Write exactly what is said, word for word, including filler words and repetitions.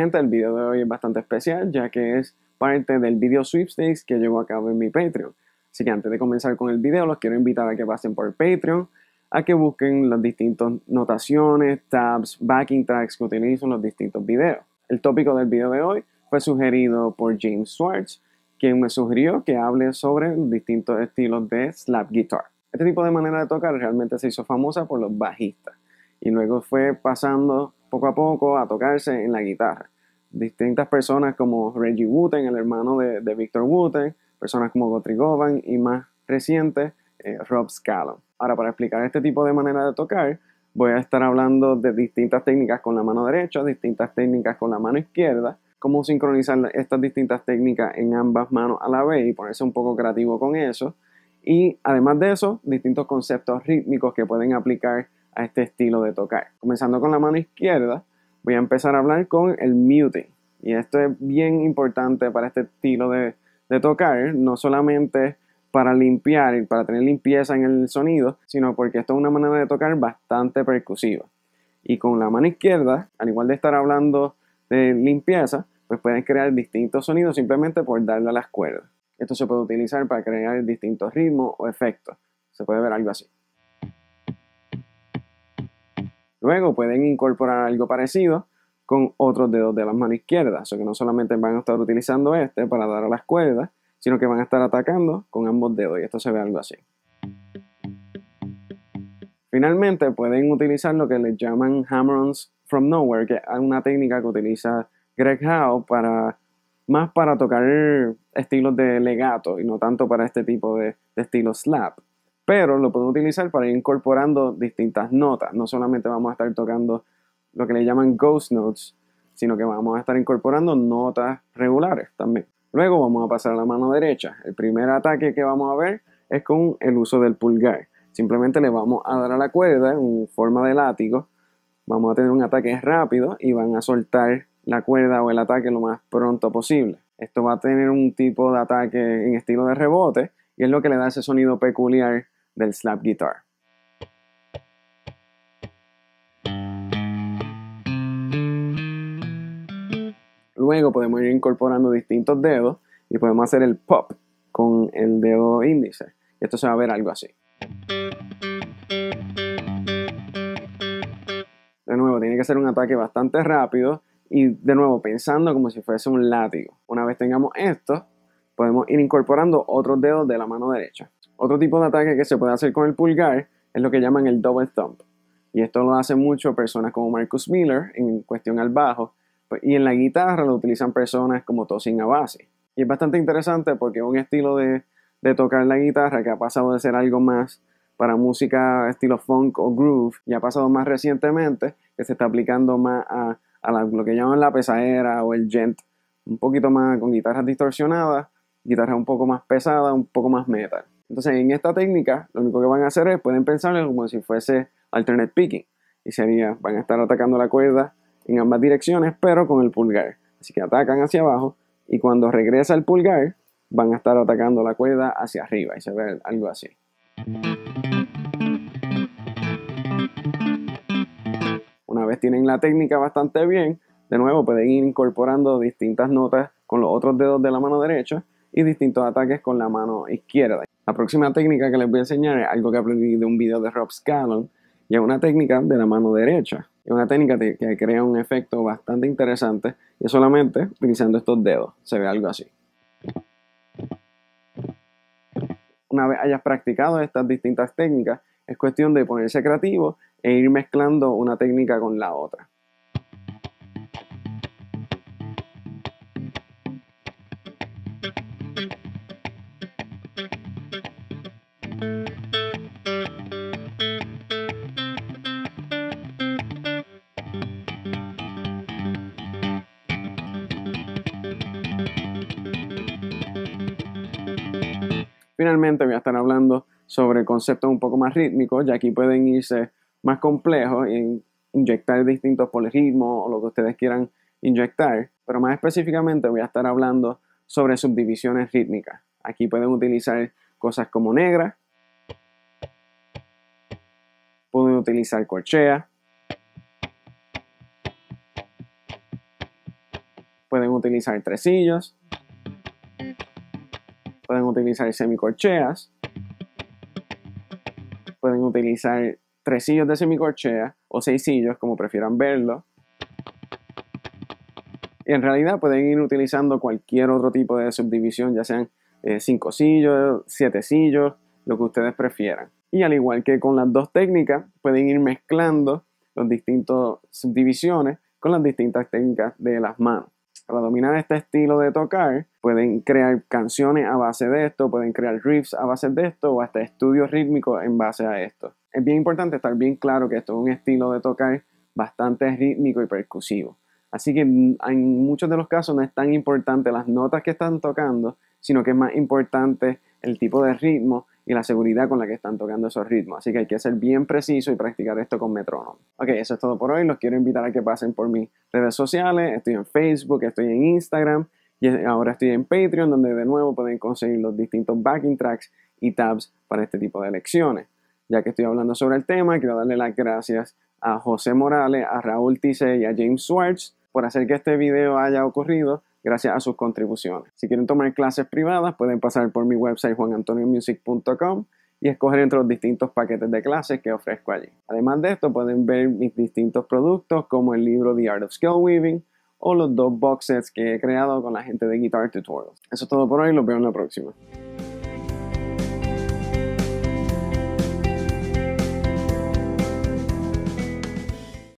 gente, el video de hoy es bastante especial, ya que es parte del video sweepstakes que llevo a cabo en mi Patreon. Así que antes de comenzar con el video, los quiero invitar a que pasen por Patreon, a que busquen las distintas notaciones, tabs, backing tracks que utilizo en los distintos videos. El tópico del video de hoy fue sugerido por James Swartz, quien me sugirió que hable sobre distintos estilos de slap guitar. Este tipo de manera de tocar realmente se hizo famosa por los bajistas y luego fue pasando poco a poco a tocarse en la guitarra. Distintas personas como Reggie Wooten, el hermano de, de Victor Wooten, personas como Guthrie Govan y más recientes, eh, Rob Scallon. Ahora, para explicar este tipo de manera de tocar, voy a estar hablando de distintas técnicas con la mano derecha, distintas técnicas con la mano izquierda, cómo sincronizar estas distintas técnicas en ambas manos a la vez y ponerse un poco creativo con eso. Y además de eso, distintos conceptos rítmicos que pueden aplicar a este estilo de tocar. Comenzando con la mano izquierda, voy a empezar a hablar con el muting. Y esto es bien importante para este estilo de, de tocar, no solamente para limpiar y para tener limpieza en el sonido, sino porque esto es una manera de tocar bastante percusiva. Y con la mano izquierda, al igual de estar hablando de limpieza, pues pueden crear distintos sonidos simplemente por darle a las cuerdas. Esto se puede utilizar para crear distintos ritmos o efectos. Se puede ver algo así. Luego pueden incorporar algo parecido con otros dedos de la mano izquierda, o sea que no solamente van a estar utilizando este para dar a las cuerdas, sino que van a estar atacando con ambos dedos, y esto se ve algo así. Finalmente pueden utilizar lo que les llaman hammer-ons from nowhere, que es una técnica que utiliza Greg Howe para, más para tocar estilos de legato y no tanto para este tipo de, de estilo slap. Pero lo pueden utilizar para ir incorporando distintas notas. No solamente vamos a estar tocando lo que le llaman ghost notes, sino que vamos a estar incorporando notas regulares también. Luego vamos a pasar a la mano derecha. El primer ataque que vamos a ver es con el uso del pulgar. Simplemente le vamos a dar a la cuerda en forma de látigo. Vamos a tener un ataque rápido y van a soltar la cuerda o el ataque lo más pronto posible. Esto va a tener un tipo de ataque en estilo de rebote y es lo que le da ese sonido peculiar del slap guitar. Luego podemos ir incorporando distintos dedos y podemos hacer el pop con el dedo índice. Esto se va a ver algo así. De nuevo, tiene que ser un ataque bastante rápido y de nuevo pensando como si fuese un látigo. Una vez tengamos esto, podemos ir incorporando otros dedos de la mano derecha. Otro tipo de ataque que se puede hacer con el pulgar es lo que llaman el double thump. Y esto lo hacen mucho personas como Marcus Miller en cuestión al bajo. Y en la guitarra lo utilizan personas como Tosin Abasi. Y es bastante interesante porque es un estilo de, de tocar la guitarra que ha pasado de ser algo más para música estilo funk o groove, y ha pasado más recientemente que se está aplicando más a, a la, lo que llaman la pesadera o el gent, un poquito más con guitarras distorsionadas, guitarras un poco más pesadas, un poco más metal. Entonces en esta técnica lo único que van a hacer es, pueden pensarlo como si fuese alternate picking, y sería, van a estar atacando la cuerda en ambas direcciones, pero con el pulgar. Así que atacan hacia abajo y cuando regresa el pulgar van a estar atacando la cuerda hacia arriba y se ve algo así. Una vez tienen la técnica bastante bien, de nuevo pueden ir incorporando distintas notas con los otros dedos de la mano derecha y distintos ataques con la mano izquierda. La próxima técnica que les voy a enseñar es algo que aprendí de un video de Rob Scallon, y es una técnica de la mano derecha. Es una técnica que crea un efecto bastante interesante y es solamente utilizando estos dedos. Se ve algo así. Una vez hayas practicado estas distintas técnicas, es cuestión de ponerse creativo e ir mezclando una técnica con la otra. Finalmente voy a estar hablando sobre conceptos un poco más rítmicos, ya aquí pueden irse más complejos e inyectar distintos polirritmos o lo que ustedes quieran inyectar, pero más específicamente voy a estar hablando sobre subdivisiones rítmicas. Aquí pueden utilizar cosas como negra, pueden utilizar corchea, utilizar tresillos, pueden utilizar semicorcheas, pueden utilizar tresillos de semicorchea o seisillos, como prefieran verlo. Y en realidad pueden ir utilizando cualquier otro tipo de subdivisión, ya sean eh, cinco sillos, siete sillos, lo que ustedes prefieran. Y al igual que con las dos técnicas, pueden ir mezclando las distintas subdivisiones con las distintas técnicas de las manos. Para dominar este estilo de tocar, pueden crear canciones a base de esto, pueden crear riffs a base de esto, o hasta estudios rítmicos en base a esto. Es bien importante estar bien claro que esto es un estilo de tocar bastante rítmico y percusivo. Así que en muchos de los casos no es tan importante las notas que están tocando, sino que es más importante el tipo de ritmo y la seguridad con la que están tocando esos ritmos. Así que hay que ser bien preciso y practicar esto con metrónomo. Ok, eso es todo por hoy. Los quiero invitar a que pasen por mis redes sociales. Estoy en Facebook, estoy en Instagram y ahora estoy en Patreon, donde de nuevo pueden conseguir los distintos backing tracks y tabs para este tipo de lecciones. Ya que estoy hablando sobre el tema, quiero darle las gracias a José Morales, a Raúl Tise y a James Swartz por hacer que este video haya ocurrido gracias a sus contribuciones. Si quieren tomar clases privadas, pueden pasar por mi website juan antonio music punto com y escoger entre los distintos paquetes de clases que ofrezco allí. Además de esto, pueden ver mis distintos productos como el libro The Art of Scale Weaving o los dos box sets que he creado con la gente de Guitar Tutorials. Eso es todo por hoy, los veo en la próxima.